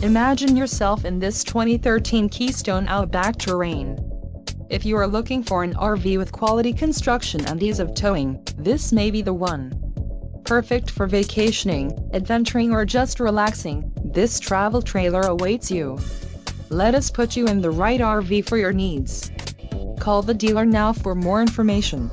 Imagine yourself in this 2013 Keystone Outback Terrain. If you are looking for an RV with quality construction and ease of towing, this may be the one. Perfect for vacationing, adventuring, or just relaxing, this travel trailer awaits you. Let us put you in the right RV for your needs. Call the dealer now for more information.